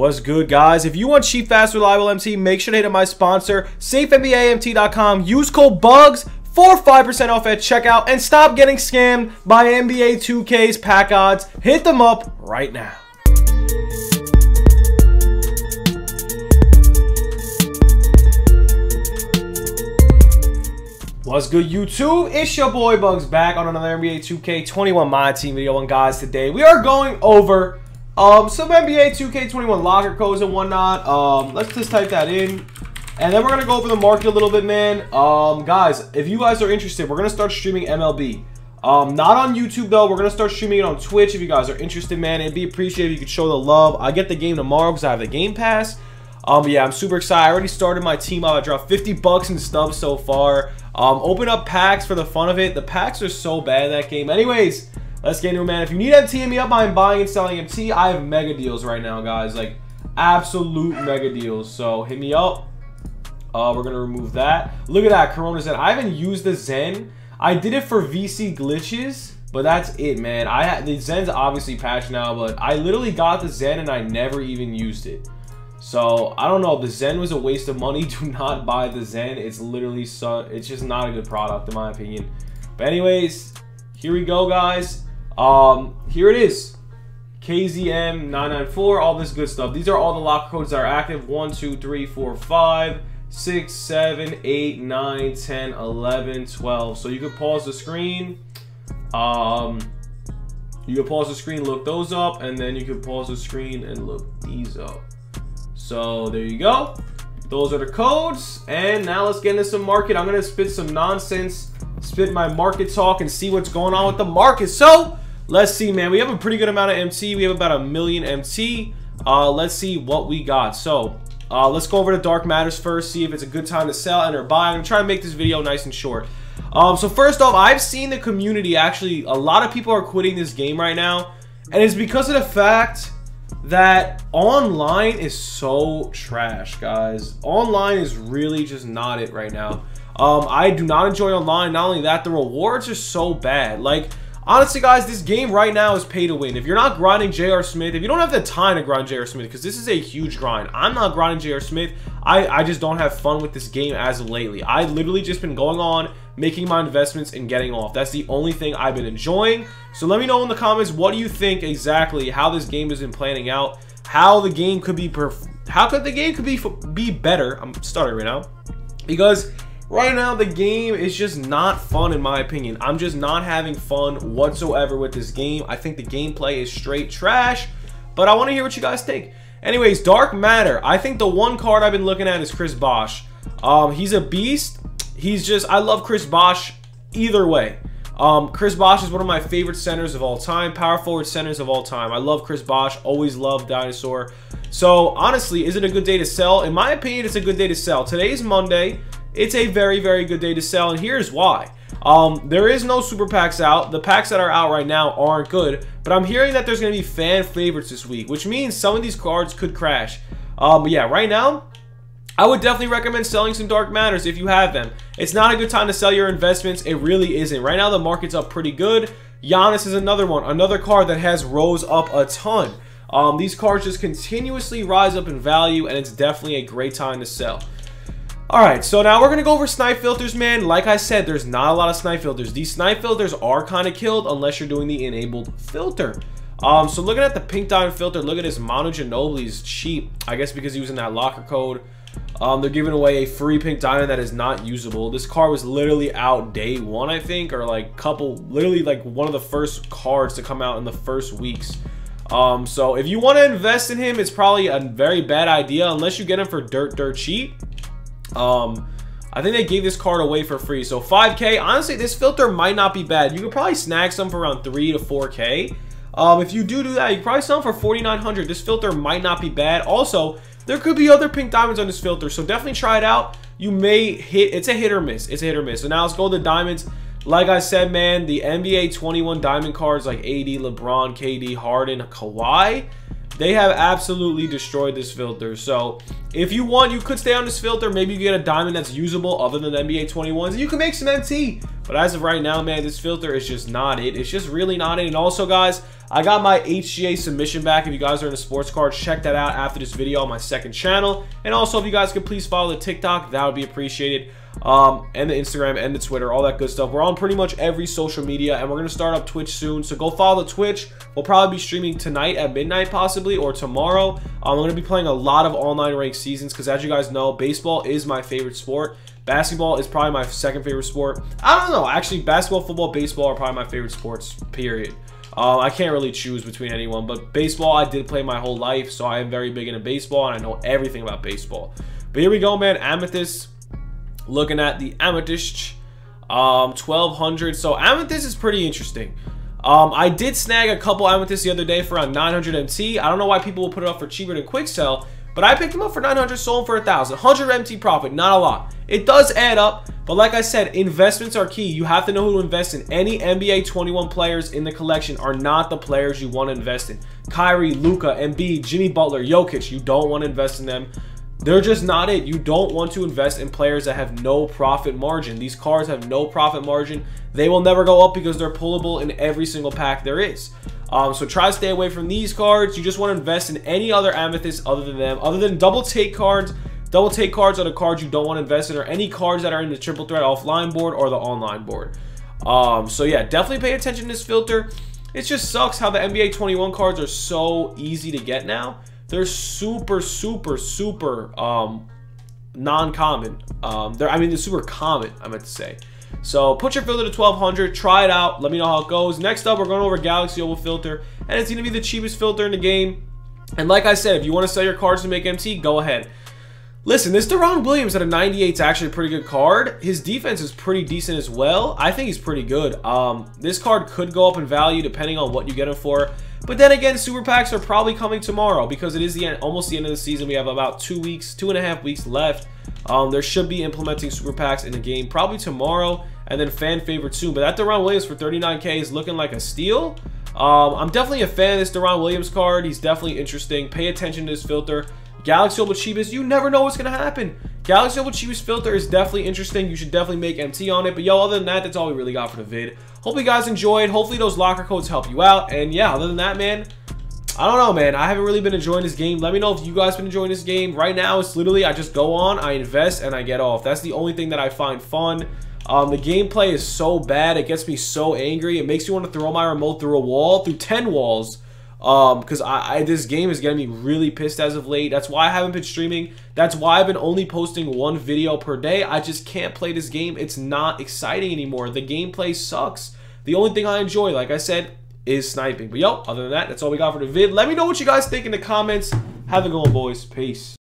What's good, guys? If you want cheap, fast, reliable MT, make sure to hit up my sponsor, SafeNBAMT.com. Use code BUGS for 5% off at checkout and stop getting scammed by NBA 2K's pack odds. Hit them up right now. What's good, YouTube? It's your boy Bugs back on another NBA 2K 21 My Team video. And guys, today we are going over some NBA 2K 21 locker codes and whatnot. Let's just type that in, and then we're gonna go over the market a little bit, man. Guys, if you guys are interested, we're gonna start streaming MLB. Not on YouTube though. We're gonna start streaming it on Twitch. If you guys are interested, man, it'd be appreciated if you could show the love. I get the game tomorrow because I have the Game Pass. Yeah, I'm super excited. I already started my team out. I dropped 50 bucks in stubs so far. Open up packs for the fun of it. The packs are so bad in that game. Anyways, let's get into it, man. If you need MT, hit me up. I'm buying and selling MT. I have mega deals right now, guys. Like, absolute mega deals. So, hit me up. We're going to remove that. Look at that, Corona Zen. I haven't used the Zen. I did it for VC glitches, but that's it, man. The Zen's obviously patched now, but I literally got the Zen and I never even used it. So I don't know. The Zen was a waste of money. Do not buy the Zen. It's literally it's just not a good product in my opinion. But anyways, here we go, guys. Here it is, KZM994, all this good stuff. These are all the locker codes that are active: 1, 2, 3, 4, 5, 6, 7, 8, 9, 10, 11, 12. So you could pause the screen. You could pause the screen, look those up, and then you could pause the screen and look these up. So there you go. Those are the codes. And now let's get into some market. I'm gonna spit some nonsense, spit my market talk, and see what's going on with the market. So let's see, man. We have a pretty good amount of MT. We have about 1 million MT. Let's see what we got. So let's go over to Dark Matters first, see if it's a good time to sell and or buy. I'm trying to make this video nice and short. So first off, I've seen the community, actually a lot of people are quitting this game right now, and it's because of the fact that online is so trash, guys. Online is really just not it right now. I do not enjoy online. Not only that, the rewards are so bad. Like, honestly, guys, this game right now is pay to win. If you're not grinding JR Smith, if you don't have the time to grind JR Smith, because this is a huge grind. I'm not grinding JR Smith. I just don't have fun with this game as of lately. I've literally just been going on, making my investments, and getting off. That's the only thing I've been enjoying. So let me know in the comments, what do you think exactly how this game has been planning out, how the game could be how could the game be better. I'm starting right now, because right now the game is just not fun in my opinion. I'm just not having fun whatsoever with this game. I think the gameplay is straight trash, but I want to hear what you guys think. Anyways, Dark Matter, I think the one card I've been looking at is Chris Bosh. He's a beast. He's just, I love Chris Bosh either way. Chris Bosh is one of my favorite centers of all time, power forward centers of all time. I love Chris Bosh, always loved Dinosaur. So honestly, is it a good day to sell? In my opinion, it's a good day to sell. Today's Monday. It's a very, very good day to sell, and here's why. There is no super packs out. The packs that are out right now aren't good, but I'm hearing that there's going to be fan favorites this week, which means some of these cards could crash. But yeah, right now, I would definitely recommend selling some Dark Matters if you have them. It's not a good time to sell your investments. It really isn't. Right now, the market's up pretty good. Giannis is another one, another card that has rose up a ton. These cards just continuously rise up in value, and it's definitely a great time to sell. Alright, so now we're going to go over snipe filters, man. Like I said, there's not a lot of snipe filters. These snipe filters are kind of killed unless you're doing the enabled filter. So looking at the pink diamond filter, look at this. Manu Ginobili is cheap, I guess because he was in that locker code. They're giving away a free pink diamond that is not usable. This card was literally out day one, I think, or like literally like one of the first cards to come out in the first weeks. So if you want to invest in him, it's probably a very bad idea unless you get him for dirt cheap. I think they gave this card away for free, so 5k. Honestly, this filter might not be bad. You could probably snag some for around 3 to 4k. If you do that, you could probably sell them for 4,900. This filter might not be bad. Also, there could be other pink diamonds on this filter, so definitely try it out. You may hit. It's a hit or miss. It's a hit or miss. So now let's go to the diamonds. Like I said, man, the NBA 21 diamond cards like AD, LeBron, KD, Harden, Kawhi, they have absolutely destroyed this filter. So if you want, you could stay on this filter. Maybe you get a diamond that's usable other than NBA 21s. You can make some MT. But as of right now, man, this filter is just not it. It's just really not it. And also, guys, I got my HGA submission back. If you guys are into sports cards, check that out after this video on my second channel. And also, if you guys could please follow the TikTok, that would be appreciated. And the Instagram and the Twitter, all that good stuff. We're on pretty much every social media, and we're gonna start up Twitch soon, so go follow the Twitch. We'll probably be streaming tonight at midnight, possibly, or tomorrow. I'm gonna be playing a lot of online ranked seasons because, as you guys know, baseball is my favorite sport. Basketball is probably my second favorite sport. I don't know, actually, basketball, football, baseball are probably my favorite sports, period. I can't really choose between anyone, but baseball I did play my whole life, so I am very big into baseball and I know everything about baseball. But here we go, man. Amethyst. Looking at the Amethyst, 1200. So Amethyst is pretty interesting. I did snag a couple Amethyst the other day for around 900 MT. I don't know why people will put it up for cheaper than quick sell, but I picked them up for 900, sold them for 1,000. 100 MT profit, not a lot. It does add up, but like I said, investments are key. You have to know who to invest in. Any NBA 21 players in the collection are not the players you want to invest in. Kyrie, Luca, Mb, Jimmy Butler, Jokic, you don't want to invest in them. They're just not it. You don't want to invest in players that have no profit margin. These cards have no profit margin. They will never go up because they're pullable in every single pack there is. So try to stay away from these cards. You just want to invest in any other Amethyst other than them, other than double take cards. Double take cards are the cards you don't want to invest in, or any cards that are in the triple threat offline board or the online board. So yeah, definitely pay attention to this filter. It just sucks how the NBA 21 cards are so easy to get now. They're super non-common. They're super common, I meant to say. So put your filter to 1200, try it out, let me know how it goes. Next up, we're going over Galaxy Oval filter, and it's going to be the cheapest filter in the game. And like I said, if you want to sell your cards to make MT, go ahead. Listen, this Deron Williams at a 98 is actually a pretty good card. His defense is pretty decent as well. I think he's pretty good. This card could go up in value depending on what you get him for. But then again, super packs are probably coming tomorrow because it is the end, almost the end of the season. We have about 2 weeks, 2.5 weeks left. There should be implementing super packs in the game probably tomorrow, and then fan favorite soon. But that Deron Williams for 39K is looking like a steal. I'm definitely a fan of this Deron Williams card. He's definitely interesting. Pay attention to this filter. Galaxy Oval cheapest, you never know what's going to happen. Galaxy Oval cheapest filter is definitely interesting. You should definitely make MT on it. But yo, other than that, that's all we really got for the vid. Hope you guys enjoyed. Hopefully those locker codes help you out. And yeah, other than that, man, I don't know, man. I haven't really been enjoying this game. Let me know if you guys have been enjoying this game. Right now, it's literally I just go on, I invest, and I get off. That's the only thing that I find fun. The gameplay is so bad. It gets me so angry. It makes me want to throw my remote through a wall, through 10 walls. Because this game is getting me really pissed as of late. That's why I haven't been streaming. That's why I've been only posting one video per day. I just can't play this game. It's not exciting anymore. The gameplay sucks. The only thing I enjoy, like I said, is sniping. But yo, other than that, that's all we got for the vid. Let me know what you guys think in the comments. Have a good one, boys. Peace.